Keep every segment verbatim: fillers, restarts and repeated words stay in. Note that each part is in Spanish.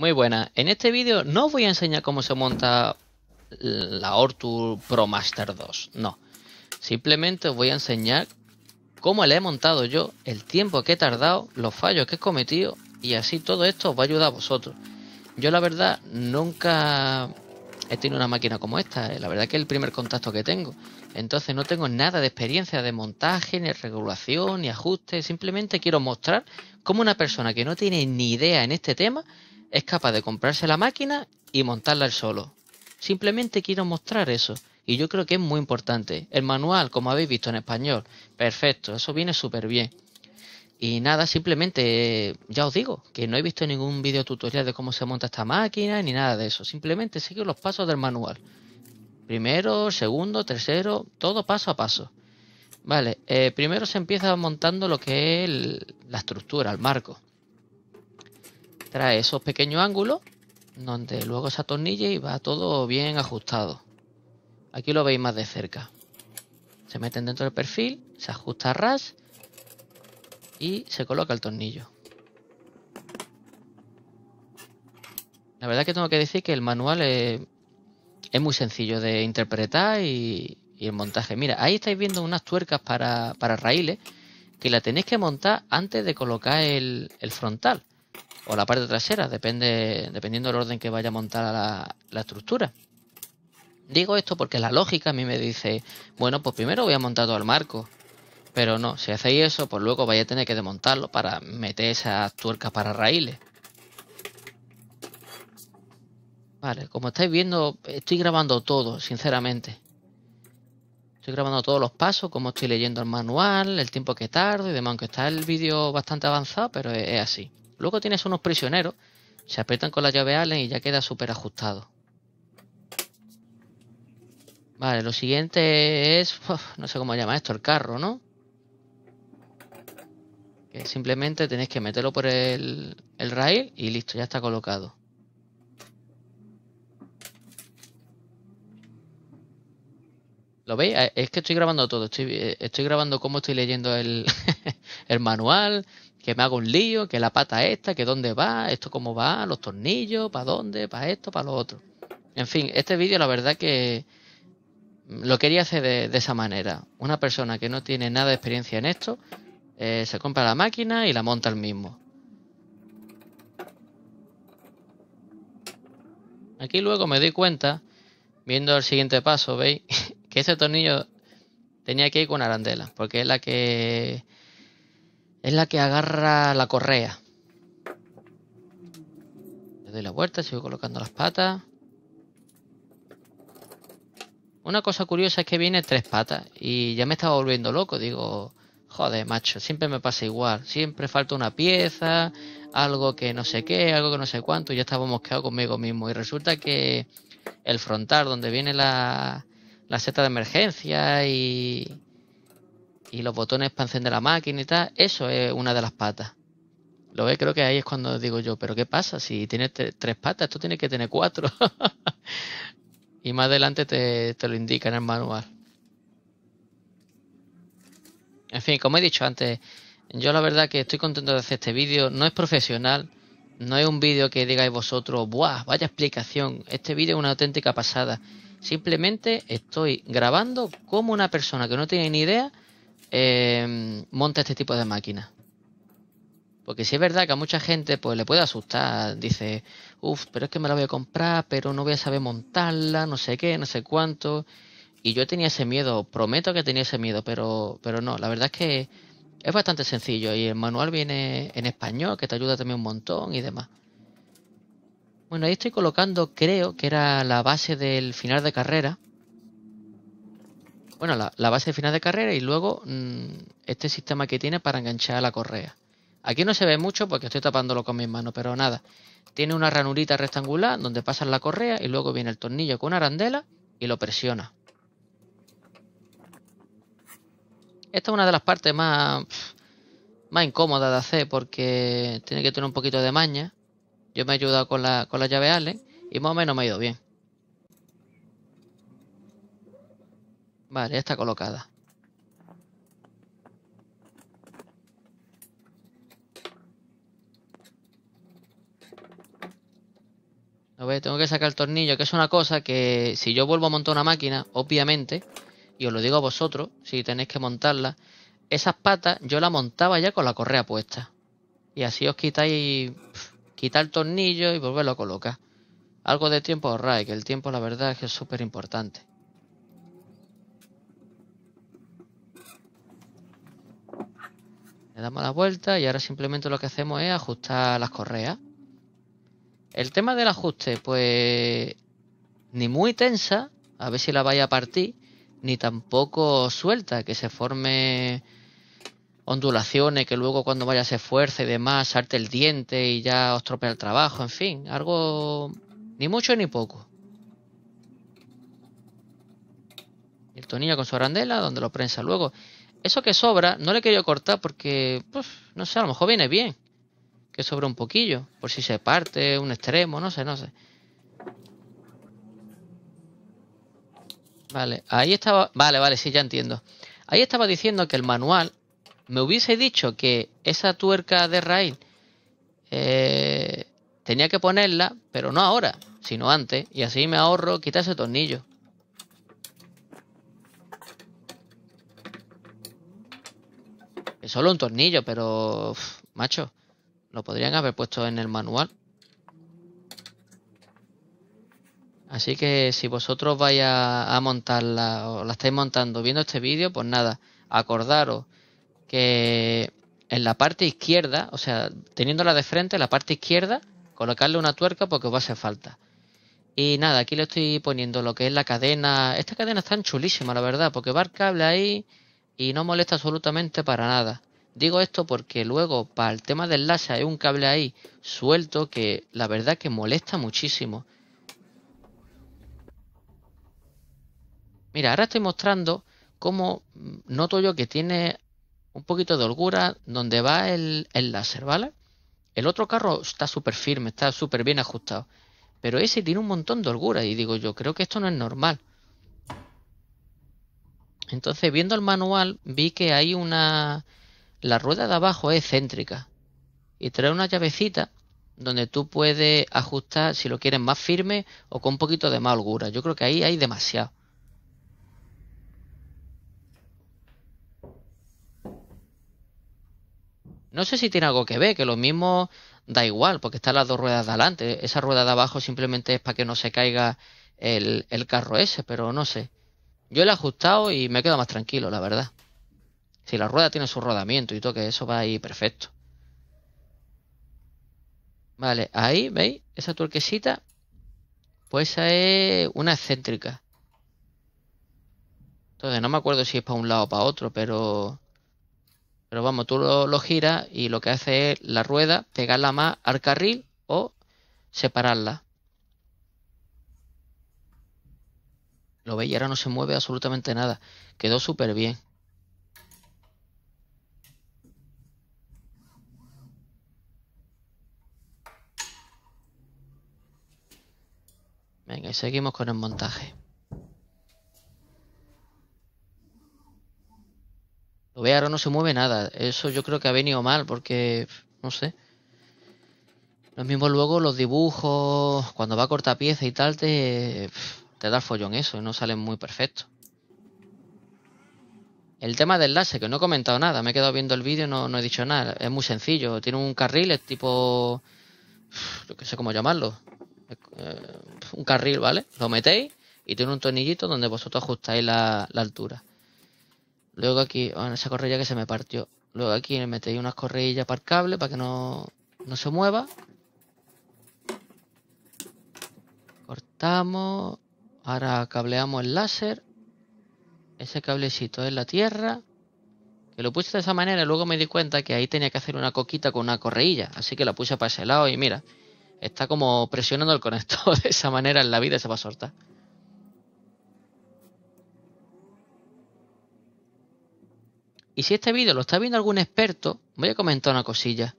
Muy buenas, en este vídeo no os voy a enseñar cómo se monta la Ortur Pro Master dos, no. Simplemente os voy a enseñar cómo la he montado yo, el tiempo que he tardado, los fallos que he cometido y así todo esto os va a ayudar a vosotros. Yo la verdad nunca he tenido una máquina como esta, eh. La verdad que es el primer contacto que tengo. Entonces no tengo nada de experiencia de montaje, ni regulación, ni ajuste. Simplemente quiero mostrar cómo una persona que no tiene ni idea en este tema es capaz de comprarse la máquina y montarla él solo. Simplemente quiero mostrar eso. Y yo creo que es muy importante. El manual, como habéis visto en español, perfecto. Eso viene súper bien. Y nada, simplemente, ya os digo, que no he visto ningún video tutorial de cómo se monta esta máquina, ni nada de eso. Simplemente sigo los pasos del manual. Primero, segundo, tercero, todo paso a paso. Vale, eh, primero se empieza montando lo que es el, la estructura, el marco. Trae esos pequeños ángulos donde luego se atornilla y va todo bien ajustado. Aquí lo veis más de cerca. Se meten dentro del perfil, se ajusta a ras y se coloca el tornillo. La verdad que tengo que decir que el manual es, es muy sencillo de interpretar y, y el montaje. Mira, ahí estáis viendo unas tuercas para, para raíles que la tenéis que montar antes de colocar el, el frontal. O la parte trasera, depende dependiendo del orden que vaya a montar la, la estructura. Digo esto porque la lógica a mí me dice, bueno, pues primero voy a montar todo el marco. Pero no, si hacéis eso, pues luego vais a tener que desmontarlo para meter esas tuercas para raíles. Vale, como estáis viendo, estoy grabando todo, sinceramente. Estoy grabando todos los pasos, como estoy leyendo el manual, el tiempo que tardo y demás. Aunque está el vídeo bastante avanzado, pero es, es así. Luego tienes unos prisioneros, se aprietan con la llave Allen y ya queda súper ajustado. Vale, lo siguiente es, no sé cómo llama esto, el carro, ¿no? Que simplemente tenéis que meterlo por el, el rail y listo, ya está colocado. ¿Lo veis? Es que estoy grabando todo, estoy, estoy grabando cómo estoy leyendo el, el manual. Que me hago un lío, que la pata esta, que dónde va, esto cómo va, los tornillos, para dónde, para esto, para lo otro. En fin, este vídeo la verdad que lo quería hacer de, de esa manera. Una persona que no tiene nada de experiencia en esto, eh, se compra la máquina y la monta él mismo. Aquí luego me doy cuenta, viendo el siguiente paso, ¿veis? Que ese tornillo tenía que ir con arandela, porque es la que... es la que agarra la correa. Le doy la vuelta, sigo colocando las patas. Una cosa curiosa es que viene tres patas y ya me estaba volviendo loco. Digo, joder, macho, siempre me pasa igual. Siempre falta una pieza, algo que no sé qué, algo que no sé cuánto. Y ya estaba mosqueado conmigo mismo. Y resulta que el frontal, donde viene la, la seta de emergencia y... y los botones para encender la máquina y tal, eso es una de las patas. Lo veis, creo que ahí es cuando digo yo, pero ¿qué pasa? Si tiene tres patas, esto tiene que tener cuatro. Y más adelante te, te lo indica en el manual. En fin, como he dicho antes, yo la verdad que estoy contento de hacer este vídeo. No es profesional, no es un vídeo que digáis vosotros, ¡buah, vaya explicación! Este vídeo es una auténtica pasada. Simplemente estoy grabando como una persona que no tiene ni idea... Eh, monta este tipo de máquinas, porque si es verdad que a mucha gente pues le puede asustar, dice, uff, pero es que me la voy a comprar, pero no voy a saber montarla, no sé qué, no sé cuánto. Y yo tenía ese miedo, prometo que tenía ese miedo, pero, pero no, la verdad es que es bastante sencillo y el manual viene en español, que te ayuda también un montón y demás. Bueno, ahí estoy colocando, creo que era la base del final de carrera. Bueno, la, la base final de carrera y luego mmm, este sistema que tiene para enganchar la correa. Aquí no se ve mucho porque estoy tapándolo con mis manos, pero nada. Tiene una ranurita rectangular donde pasas la correa y luego viene el tornillo con una arandela y lo presiona. Esta es una de las partes más, más incómodas de hacer porque tiene que tener un poquito de maña. Yo me he ayudado con la, con la llave Allen y más o menos me ha ido bien. Vale, ya está colocada. ¿No ves? Tengo que sacar el tornillo, que es una cosa que si yo vuelvo a montar una máquina, obviamente, y os lo digo a vosotros, si tenéis que montarla, esas patas yo las montaba ya con la correa puesta. Y así os quitáis, pff, quitar el tornillo y volverlo a colocar. Algo de tiempo ahorráis, que el tiempo la verdad es que es súper importante. Le damos la vuelta y ahora simplemente lo que hacemos es ajustar las correas. El tema del ajuste, pues ni muy tensa, a ver si la vais a partir, ni tampoco suelta, que se forme ondulaciones, que luego cuando vaya se fuerce y demás, salte el diente y ya os tropea el trabajo, en fin, algo ni mucho ni poco. El tornillo con su arandela, donde lo prensa luego. Eso que sobra, no le he querido cortar porque, pues, no sé, a lo mejor viene bien. Que sobra un poquillo, por si se parte un extremo, no sé, no sé. Vale, ahí estaba... Vale, vale, sí, ya entiendo. Ahí estaba diciendo que el manual me hubiese dicho que esa tuerca de raíz eh, tenía que ponerla, pero no ahora, sino antes. Y así me ahorro quitar ese tornillo. Es solo un tornillo, pero... Uf, macho, lo podrían haber puesto en el manual. Así que si vosotros vais a, a montarla o la estáis montando viendo este vídeo, pues nada, acordaros que en la parte izquierda, o sea, teniéndola de frente, en la parte izquierda, colocarle una tuerca porque os va a hacer falta. Y nada, aquí le estoy poniendo lo que es la cadena. Esta cadena está chulísima, la verdad, porque va el cable ahí y no molesta absolutamente para nada. Digo esto porque luego para el tema del láser hay un cable ahí suelto que la verdad que molesta muchísimo. Mira, ahora estoy mostrando cómo noto yo que tiene un poquito de holgura donde va el, el láser, ¿vale? El otro carro está súper firme, está súper bien ajustado. Pero ese tiene un montón de holgura y digo yo, creo que esto no es normal. Entonces, viendo el manual, vi que hay una... La rueda de abajo es céntrica y trae una llavecita donde tú puedes ajustar si lo quieres más firme o con un poquito de más holgura. Yo creo que ahí hay demasiado. No sé si tiene algo que ver, que lo mismo da igual, porque están las dos ruedas de adelante. Esa rueda de abajo simplemente es para que no se caiga el, el carro ese, pero no sé. Yo lo he ajustado y me quedo más tranquilo, la verdad. Si la rueda tiene su rodamiento y todo, que eso va ahí perfecto. Vale, ahí, ¿veis? Esa tuerquecita, pues esa es una excéntrica. Entonces, no me acuerdo si es para un lado o para otro, pero... Pero vamos, tú lo, lo giras y lo que hace es la rueda, pegarla más al carril o separarla. Lo veis, ahora no se mueve absolutamente nada. Quedó súper bien. Venga, y seguimos con el montaje. Lo veis, ahora no se mueve nada. Eso yo creo que ha venido mal porque, no sé. Lo mismo luego los dibujos, cuando va a cortar pieza y tal, te, te da el follón eso y no salen muy perfectos. El tema del láser, que no he comentado nada. Me he quedado viendo el vídeo y no, no he dicho nada. Es muy sencillo. Tiene un carril, es tipo... Yo qué sé cómo llamarlo. Un carril, ¿vale? Lo metéis y tiene un tornillito donde vosotros ajustáis la, la altura. Luego aquí, bueno, esa correa que se me partió. Luego aquí le metéis unas correillas para el cable para que no, no se mueva. Cortamos. Ahora cableamos el láser. Ese cablecito es la tierra. Que lo puse de esa manera y luego me di cuenta que ahí tenía que hacer una coquita con una correilla. Así que la puse para ese lado y mira... Está como presionando el conector de esa manera en la vida, se va a soltar. Y si este vídeo lo está viendo algún experto, voy a comentar una cosilla.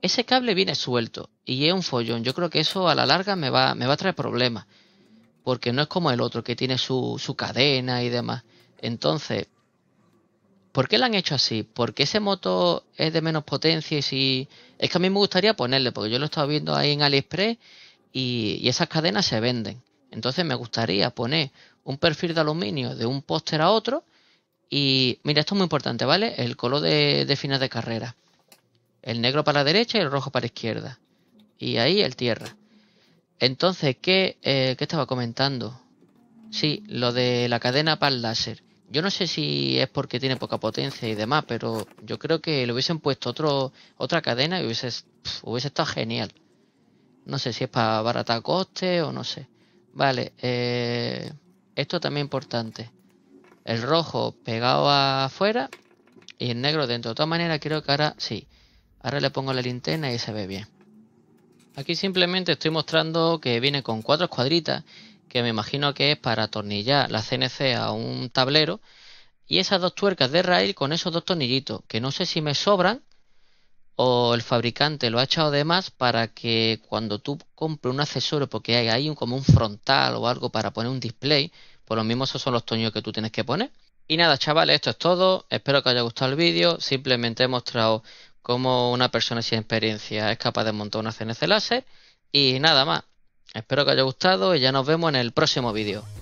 Ese cable viene suelto y es un follón. Yo creo que eso a la larga me va, me va a traer problemas. Porque no es como el otro que tiene su, su cadena y demás. Entonces, ¿por qué la han hecho así? ¿Porque ese motor es de menos potencia? Y si... Es que a mí me gustaría ponerle, porque yo lo he estado viendo ahí en AliExpress y, y esas cadenas se venden. Entonces me gustaría poner un perfil de aluminio de un póster a otro y, mira, esto es muy importante, ¿vale? El color de, de final de carrera. El negro para la derecha y el rojo para la izquierda. Y ahí el tierra. Entonces, ¿qué, eh, ¿qué estaba comentando? Sí, lo de la cadena para el láser. Yo no sé si es porque tiene poca potencia y demás, pero yo creo que le hubiesen puesto otro, otra cadena y hubiese, pf, hubiese estado genial. No sé si es para abaratar coste o no sé. Vale, eh, esto también es importante. El rojo pegado afuera y el negro dentro. De todas maneras, creo que ahora sí. Ahora le pongo la linterna y se ve bien. Aquí simplemente estoy mostrando que viene con cuatro escuadritas, que me imagino que es para atornillar la C N C a un tablero, y esas dos tuercas de rail con esos dos tornillitos, que no sé si me sobran o el fabricante lo ha echado de más para que cuando tú compres un accesorio, porque hay ahí como un frontal o algo para poner un display, pues lo mismo esos son los tornillos que tú tienes que poner. Y nada, chavales, esto es todo. Espero que os haya gustado el vídeo. Simplemente he mostrado cómo una persona sin experiencia es capaz de montar una C N C láser y nada más. Espero que os haya gustado y ya nos vemos en el próximo vídeo.